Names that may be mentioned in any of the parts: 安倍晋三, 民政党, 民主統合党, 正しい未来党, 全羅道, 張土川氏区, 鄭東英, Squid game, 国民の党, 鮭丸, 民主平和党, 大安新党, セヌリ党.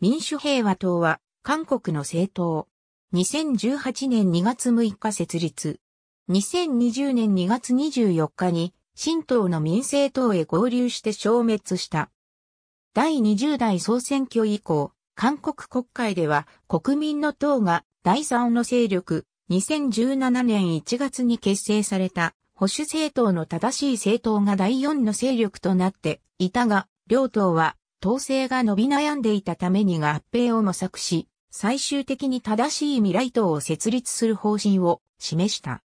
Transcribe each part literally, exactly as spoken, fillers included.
民主平和党は韓国の政党。にせんじゅうはちねんにがつむいか設立。にせんにじゅうねんにがつにじゅうよっかに新党の民政党へ合流して消滅した。だいにじゅうだい総選挙以降、韓国国会では国民の党がだいさんの勢力、にせんじゅうななねんいちがつに結成された保守政党の正しい政党がだいよんの勢力となっていたが、両党は党勢が伸び悩んでいたために合併を模索し、最終的に正しい未来党を設立する方針を示した。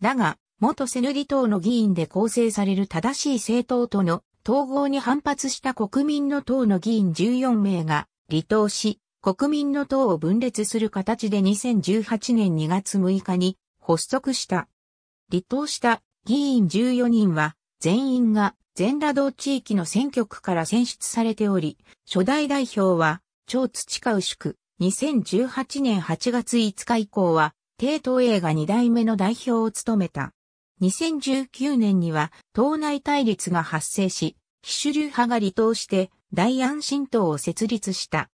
だが、元セヌリ党の議員で構成される正しい政党との統合に反発した国民の党の議員じゅうよんめいが離党し、国民の党を分裂する形でにせんじゅうはちねんにがつむいかに発足した。離党した議員じゅうよにんは全員が全羅道地域の選挙区から選出されており、初代代表は張土川氏区。にせんじゅうはちねんはちがついつか以降は、鄭東英がにだいめの代表を務めた。にせんじゅうきゅうねんには、党内対立が発生し、非主流派が離党して、大安新党を設立した。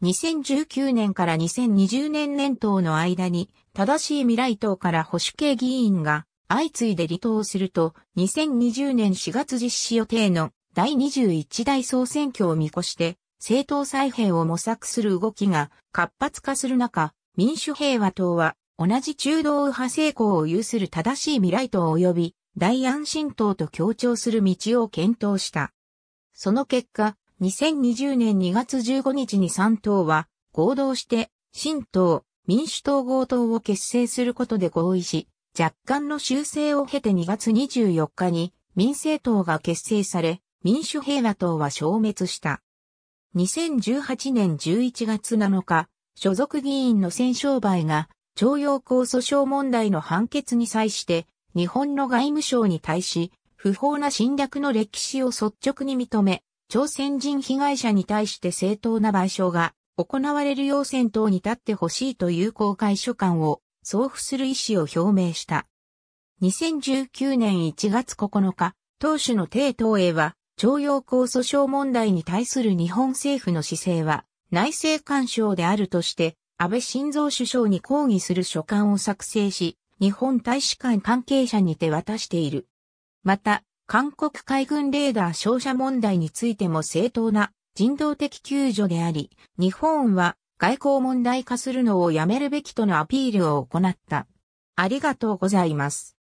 にせんじゅうきゅうねんからにせんにじゅうねん年頭の間に、正しい未来党から保守系議員が相次いで離党すると、にせんにじゅうねんしがつ実施予定のだいにじゅういちだい総選挙を見越して、政党再編を模索する動きが活発化する中、民主平和党は同じ中道右派政党を有する正しい未来党及び大安新党と協調する道を検討した。その結果、にせんにじゅうねんにがつじゅうごにちにさん党は合同して新党、民主統合党を結成することで合意し、若干の修正を経てにがつにじゅうよっかに民政党が結成され、民主平和党は消滅した。にせんじゅうはちねんじゅういちがつなのか、所属議員の選商売が、徴用工訴訟問題の判決に際して、日本の外務省に対し、不法な侵略の歴史を率直に認め、朝鮮人被害者に対して正当な賠償が行われるよう先頭に立ってほしいという公開書簡を送付する意思を表明した。にせんじゅうきゅうねんいちがつここのか、党首の鄭東英は、徴用工訴訟問題に対する日本政府の姿勢は内政干渉であるとして安倍晋三首相に抗議する書簡を作成し日本大使館関係者に手渡している。また韓国海軍レーダー照射問題についても正当な人道的救助であり日本は外交問題化するのをやめるべきとのアピールを行った。ありがとうございます。